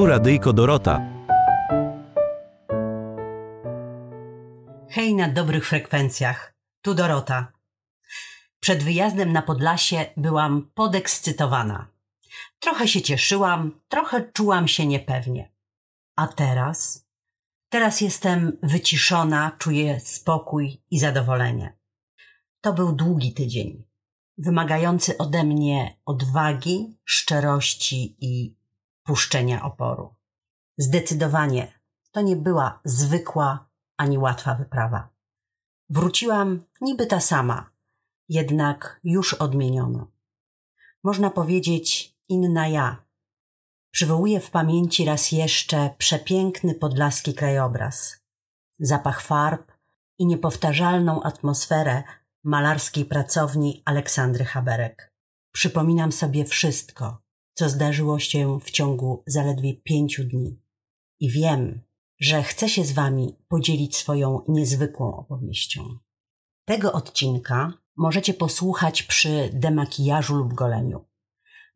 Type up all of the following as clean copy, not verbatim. Tu Radyjko Dorota. Hej na dobrych frekwencjach, tu Dorota. Przed wyjazdem na Podlasie byłam podekscytowana. Trochę się cieszyłam, trochę czułam się niepewnie. A teraz? Teraz jestem wyciszona, czuję spokój i zadowolenie. To był długi tydzień, wymagający ode mnie odwagi, szczerości i puszczenia oporu. Zdecydowanie to nie była zwykła ani łatwa wyprawa. Wróciłam niby ta sama, jednak już odmieniona. Można powiedzieć inna ja. Przywołuje w pamięci raz jeszcze przepiękny podlaski krajobraz, zapach farb i niepowtarzalną atmosferę malarskiej pracowni Aleksandry Chaberek. Przypominam sobie wszystko, co zdarzyło się w ciągu zaledwie 5 dni. I wiem, że chcę się z wami podzielić swoją niezwykłą opowieścią. Tego odcinka możecie posłuchać przy demakijażu lub goleniu,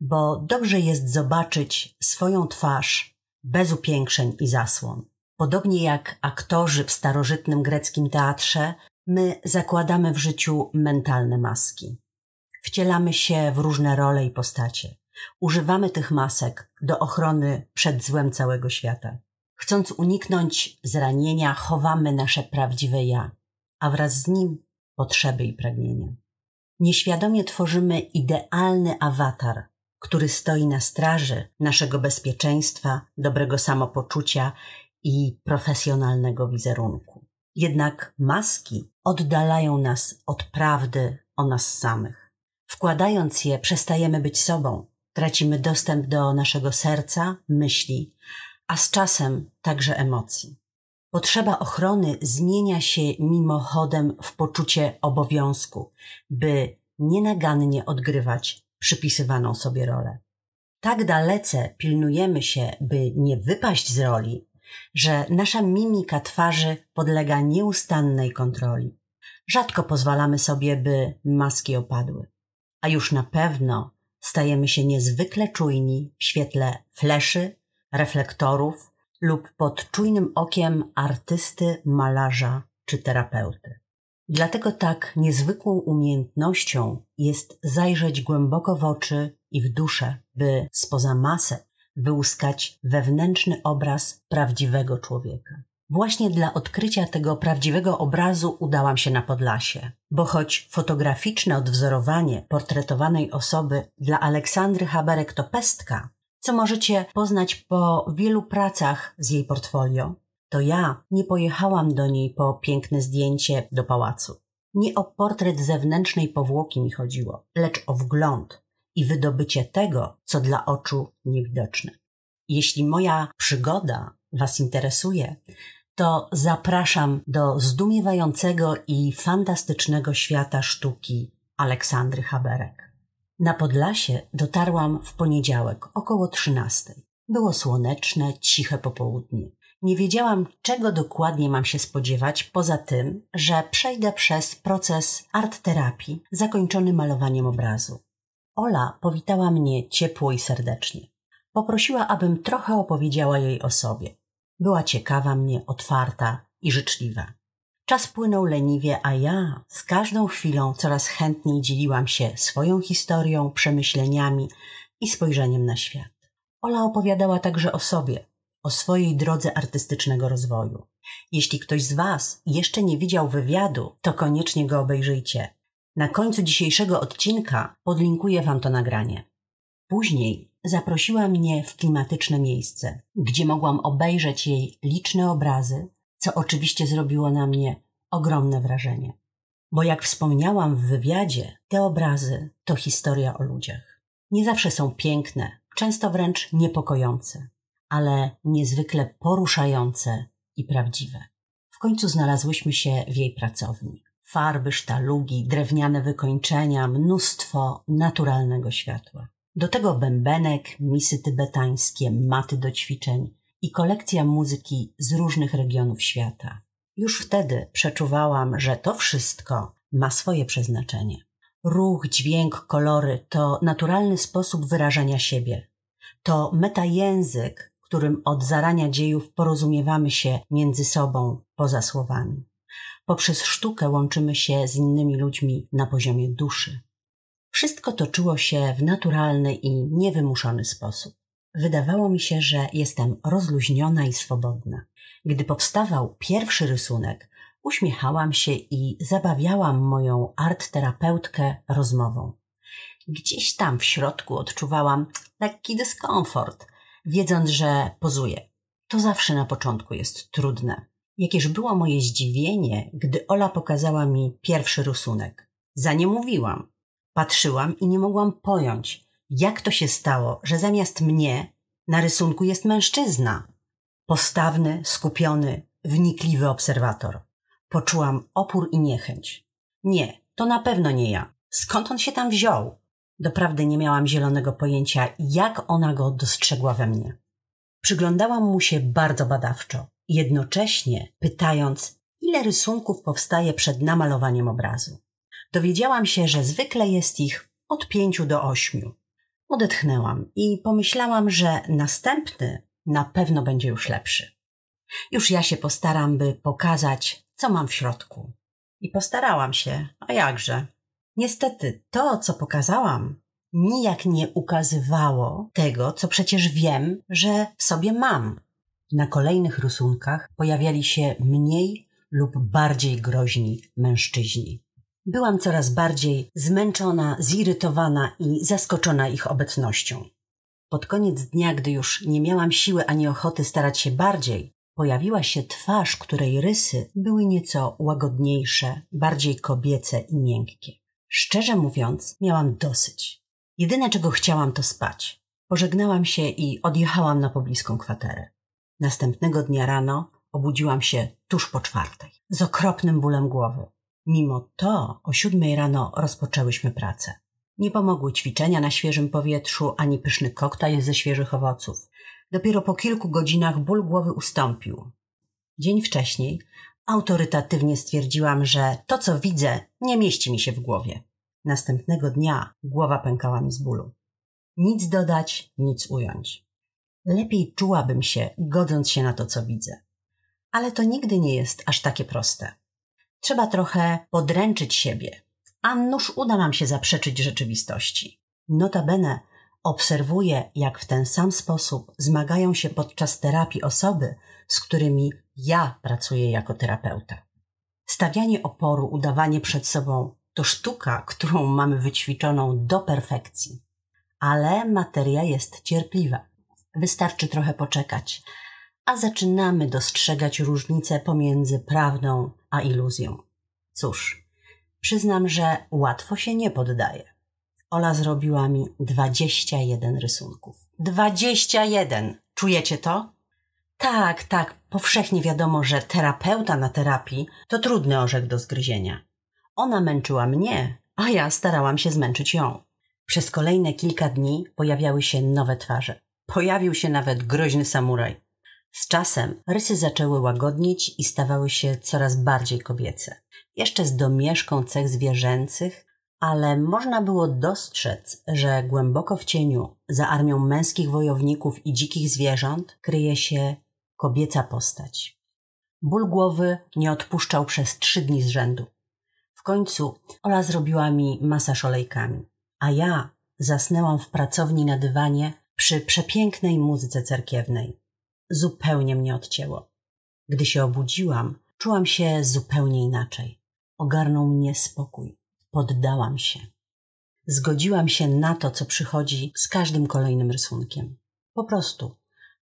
bo dobrze jest zobaczyć swoją twarz bez upiększeń i zasłon. Podobnie jak aktorzy w starożytnym greckim teatrze, my zakładamy w życiu mentalne maski. Wcielamy się w różne role i postacie. Używamy tych masek do ochrony przed złem całego świata. Chcąc uniknąć zranienia, chowamy nasze prawdziwe ja, a wraz z nim potrzeby i pragnienia. Nieświadomie tworzymy idealny awatar, który stoi na straży naszego bezpieczeństwa, dobrego samopoczucia i profesjonalnego wizerunku. Jednak maski oddalają nas od prawdy o nas samych. Wkładając je, przestajemy być sobą, tracimy dostęp do naszego serca, myśli, a z czasem także emocji. Potrzeba ochrony zmienia się mimochodem w poczucie obowiązku, by nienagannie odgrywać przypisywaną sobie rolę. Tak dalece pilnujemy się, by nie wypaść z roli, że nasza mimika twarzy podlega nieustannej kontroli. Rzadko pozwalamy sobie, by maski opadły, a już na pewno stajemy się niezwykle czujni w świetle fleszy, reflektorów lub pod czujnym okiem artysty, malarza czy terapeuty. Dlatego tak niezwykłą umiejętnością jest zajrzeć głęboko w oczy i w duszę, by spoza masek wyłuskać wewnętrzny obraz prawdziwego człowieka. Właśnie dla odkrycia tego prawdziwego obrazu udałam się na Podlasie, bo choć fotograficzne odwzorowanie portretowanej osoby dla Aleksandry Chaberek to pestka, co możecie poznać po wielu pracach z jej portfolio, to ja nie pojechałam do niej po piękne zdjęcie do pałacu. Nie o portret zewnętrznej powłoki mi chodziło, lecz o wgląd i wydobycie tego, co dla oczu niewidoczne. Jeśli moja przygoda was interesuje, to zapraszam do zdumiewającego i fantastycznego świata sztuki Aleksandry Chaberek. Na Podlasie dotarłam w poniedziałek, około 13. Było słoneczne, ciche popołudnie. Nie wiedziałam, czego dokładnie mam się spodziewać, poza tym, że przejdę przez proces art-terapii zakończony malowaniem obrazu. Ola powitała mnie ciepło i serdecznie. Poprosiła, abym trochę opowiedziała jej o sobie. Była ciekawa mnie, otwarta i życzliwa. Czas płynął leniwie, a ja z każdą chwilą coraz chętniej dzieliłam się swoją historią, przemyśleniami i spojrzeniem na świat. Ola opowiadała także o sobie, o swojej drodze artystycznego rozwoju. Jeśli ktoś z was jeszcze nie widział wywiadu, to koniecznie go obejrzyjcie. Na końcu dzisiejszego odcinka podlinkuję wam to nagranie. Później zaprosiła mnie w klimatyczne miejsce, gdzie mogłam obejrzeć jej liczne obrazy, co oczywiście zrobiło na mnie ogromne wrażenie. Bo jak wspomniałam w wywiadzie, te obrazy to historia o ludziach. Nie zawsze są piękne, często wręcz niepokojące, ale niezwykle poruszające i prawdziwe. W końcu znalazłyśmy się w jej pracowni. Farby, sztalugi, drewniane wykończenia, mnóstwo naturalnego światła. Do tego bębenek, misy tybetańskie, maty do ćwiczeń i kolekcja muzyki z różnych regionów świata. Już wtedy przeczuwałam, że to wszystko ma swoje przeznaczenie. Ruch, dźwięk, kolory to naturalny sposób wyrażania siebie. To metajęzyk, którym od zarania dziejów porozumiewamy się między sobą poza słowami. Poprzez sztukę łączymy się z innymi ludźmi na poziomie duszy. Wszystko toczyło się w naturalny i niewymuszony sposób. Wydawało mi się, że jestem rozluźniona i swobodna. Gdy powstawał pierwszy rysunek, uśmiechałam się i zabawiałam moją art-terapeutkę rozmową. Gdzieś tam w środku odczuwałam lekki dyskomfort, wiedząc, że pozuję. To zawsze na początku jest trudne. Jakież było moje zdziwienie, gdy Ola pokazała mi pierwszy rysunek. Za nie mówiłam. Patrzyłam i nie mogłam pojąć, jak to się stało, że zamiast mnie na rysunku jest mężczyzna. Postawny, skupiony, wnikliwy obserwator. Poczułam opór i niechęć. Nie, to na pewno nie ja. Skąd on się tam wziął? Doprawdy nie miałam zielonego pojęcia, jak ona go dostrzegła we mnie. Przyglądałam mu się bardzo badawczo, jednocześnie pytając, ile rysunków powstaje przed namalowaniem obrazu. Dowiedziałam się, że zwykle jest ich od 5 do 8. Odetchnęłam i pomyślałam, że następny na pewno będzie już lepszy. Już ja się postaram, by pokazać, co mam w środku. I postarałam się, a jakże. Niestety to, co pokazałam, nijak nie ukazywało tego, co przecież wiem, że w sobie mam. Na kolejnych rysunkach pojawiali się mniej lub bardziej groźni mężczyźni. Byłam coraz bardziej zmęczona, zirytowana i zaskoczona ich obecnością. Pod koniec dnia, gdy już nie miałam siły ani ochoty starać się bardziej, pojawiła się twarz, której rysy były nieco łagodniejsze, bardziej kobiece i miękkie. Szczerze mówiąc, miałam dosyć. Jedyne, czego chciałam, to spać. Pożegnałam się i odjechałam na pobliską kwaterę. Następnego dnia rano obudziłam się tuż po 4:00 z okropnym bólem głowy. Mimo to o 7:00 rano rozpoczęłyśmy pracę. Nie pomogły ćwiczenia na świeżym powietrzu ani pyszny koktajl ze świeżych owoców. Dopiero po kilku godzinach ból głowy ustąpił. Dzień wcześniej autorytatywnie stwierdziłam, że to, co widzę, nie mieści mi się w głowie. Następnego dnia głowa pękała mi z bólu. Nic dodać, nic ująć. Lepiej czułabym się, godząc się na to, co widzę. Ale to nigdy nie jest aż takie proste. Trzeba trochę podręczyć siebie, a nuż uda nam się zaprzeczyć rzeczywistości. Notabene obserwuję, jak w ten sam sposób zmagają się podczas terapii osoby, z którymi ja pracuję jako terapeuta. Stawianie oporu, udawanie przed sobą to sztuka, którą mamy wyćwiczoną do perfekcji. Ale materia jest cierpliwa. Wystarczy trochę poczekać, a zaczynamy dostrzegać różnicę pomiędzy prawdą a iluzją. Cóż, przyznam, że łatwo się nie poddaje. Ola zrobiła mi 21 rysunków. 21! Czujecie to? Tak, powszechnie wiadomo, że terapeuta na terapii to trudny orzech do zgryzienia. Ona męczyła mnie, a ja starałam się zmęczyć ją. Przez kolejne kilka dni pojawiały się nowe twarze. Pojawił się nawet groźny samuraj. Z czasem rysy zaczęły łagodnieć i stawały się coraz bardziej kobiece. Jeszcze z domieszką cech zwierzęcych, ale można było dostrzec, że głęboko w cieniu, za armią męskich wojowników i dzikich zwierząt, kryje się kobieca postać. Ból głowy nie odpuszczał przez 3 dni z rzędu. W końcu Ola zrobiła mi masaż olejkami, a ja zasnęłam w pracowni na dywanie przy przepięknej muzyce cerkiewnej. Zupełnie mnie odcięło. Gdy się obudziłam, czułam się zupełnie inaczej. Ogarnął mnie spokój. Poddałam się. Zgodziłam się na to, co przychodzi z każdym kolejnym rysunkiem. Po prostu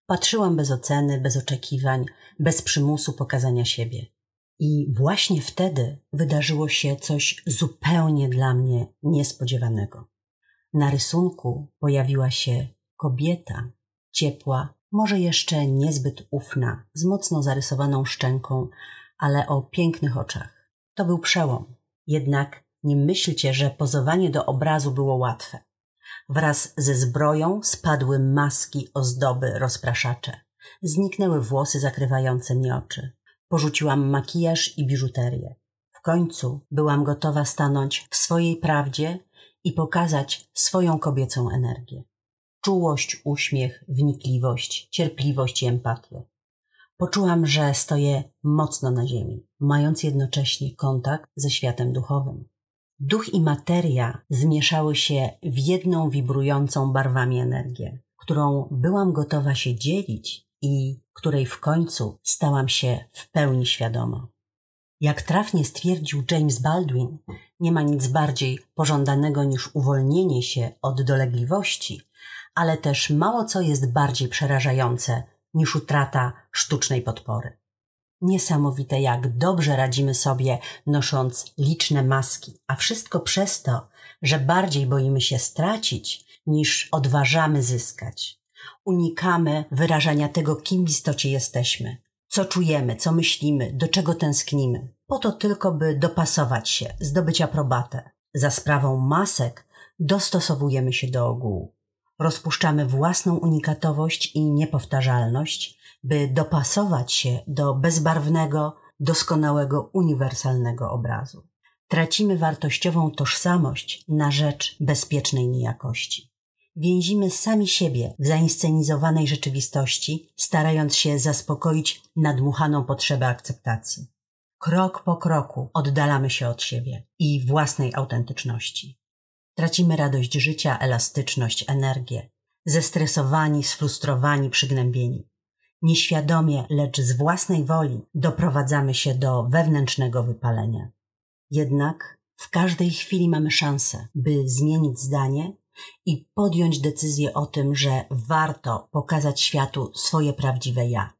patrzyłam bez oceny, bez oczekiwań, bez przymusu pokazania siebie. I właśnie wtedy wydarzyło się coś zupełnie dla mnie niespodziewanego. Na rysunku pojawiła się kobieta, ciepła, może jeszcze niezbyt ufna, z mocno zarysowaną szczęką, ale o pięknych oczach. To był przełom. Jednak nie myślcie, że pozowanie do obrazu było łatwe. Wraz ze zbroją spadły maski, ozdoby, rozpraszacze. Zniknęły włosy zakrywające mi oczy. Porzuciłam makijaż i biżuterię. W końcu byłam gotowa stanąć w swojej prawdzie i pokazać swoją kobiecą energię. czułość, uśmiech, wnikliwość, cierpliwość i empatię. Poczułam, że stoję mocno na ziemi, mając jednocześnie kontakt ze światem duchowym. Duch i materia zmieszały się w jedną wibrującą barwami energię, którą byłam gotowa się dzielić i której w końcu stałam się w pełni świadoma. Jak trafnie stwierdził James Baldwin, nie ma nic bardziej pożądanego niż uwolnienie się od dolegliwości, ale też mało co jest bardziej przerażające niż utrata sztucznej podpory. Niesamowite, jak dobrze radzimy sobie, nosząc liczne maski, a wszystko przez to, że bardziej boimy się stracić, niż odważamy zyskać. Unikamy wyrażania tego, kim w istocie jesteśmy, co czujemy, co myślimy, do czego tęsknimy, po to tylko, by dopasować się, zdobyć aprobatę. Za sprawą masek dostosowujemy się do ogółu. Rozpuszczamy własną unikatowość i niepowtarzalność, by dopasować się do bezbarwnego, doskonałego, uniwersalnego obrazu. Tracimy wartościową tożsamość na rzecz bezpiecznej nijakości. Więzimy sami siebie w zainscenizowanej rzeczywistości, starając się zaspokoić nadmuchaną potrzebę akceptacji. Krok po kroku oddalamy się od siebie i własnej autentyczności. Tracimy radość życia, elastyczność, energię. Zestresowani, sfrustrowani, przygnębieni. Nieświadomie, lecz z własnej woli doprowadzamy się do wewnętrznego wypalenia. Jednak w każdej chwili mamy szansę, by zmienić zdanie i podjąć decyzję o tym, że warto pokazać światu swoje prawdziwe ja.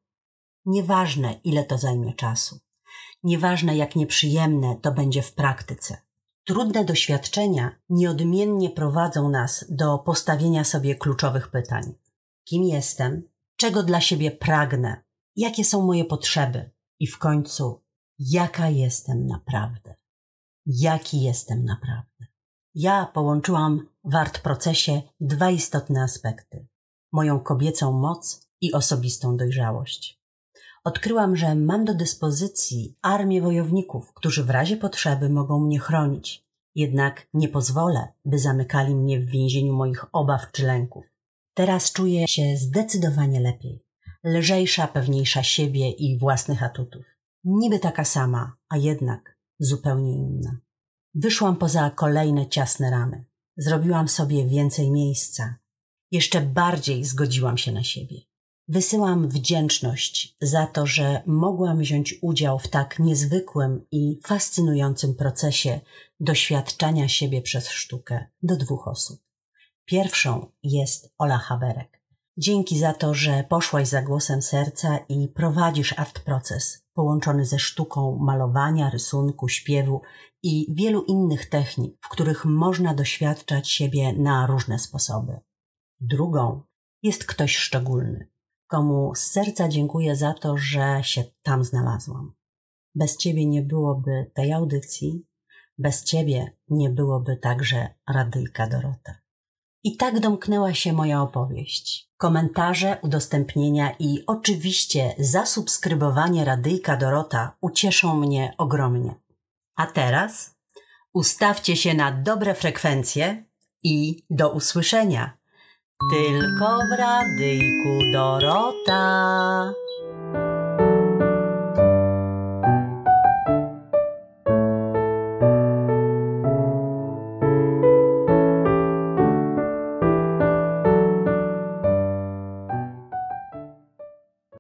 Nieważne, ile to zajmie czasu. Nieważne, jak nieprzyjemne to będzie w praktyce. Trudne doświadczenia nieodmiennie prowadzą nas do postawienia sobie kluczowych pytań. Kim jestem? Czego dla siebie pragnę? Jakie są moje potrzeby? I w końcu, jaka jestem naprawdę? Jaki jestem naprawdę? Ja połączyłam w art-procesie dwa istotne aspekty. Moją kobiecą moc i osobistą dojrzałość. Odkryłam, że mam do dyspozycji armię wojowników, którzy w razie potrzeby mogą mnie chronić. Jednak nie pozwolę, by zamykali mnie w więzieniu moich obaw czy lęków. Teraz czuję się zdecydowanie lepiej. Lżejsza, pewniejsza siebie i własnych atutów. Niby taka sama, a jednak zupełnie inna. Wyszłam poza kolejne ciasne ramy. Zrobiłam sobie więcej miejsca. Jeszcze bardziej zgodziłam się na siebie. Wysyłam wdzięczność za to, że mogłam wziąć udział w tak niezwykłym i fascynującym procesie doświadczania siebie przez sztukę do dwóch osób. Pierwszą jest Ola Chaberek. Dzięki za to, że poszłaś za głosem serca i prowadzisz art-proces połączony ze sztuką malowania, rysunku, śpiewu i wielu innych technik, w których można doświadczać siebie na różne sposoby. Drugą jest ktoś szczególny, komu z serca dziękuję za to, że się tam znalazłam. Bez Ciebie nie byłoby tej audycji, bez Ciebie nie byłoby także Radyjka Dorota. I tak domknęła się moja opowieść. Komentarze, udostępnienia i oczywiście zasubskrybowanie Radyjka Dorota ucieszą mnie ogromnie. A teraz ustawcie się na dobre frekwencje i do usłyszenia. Tylko w Radyjku Dorota.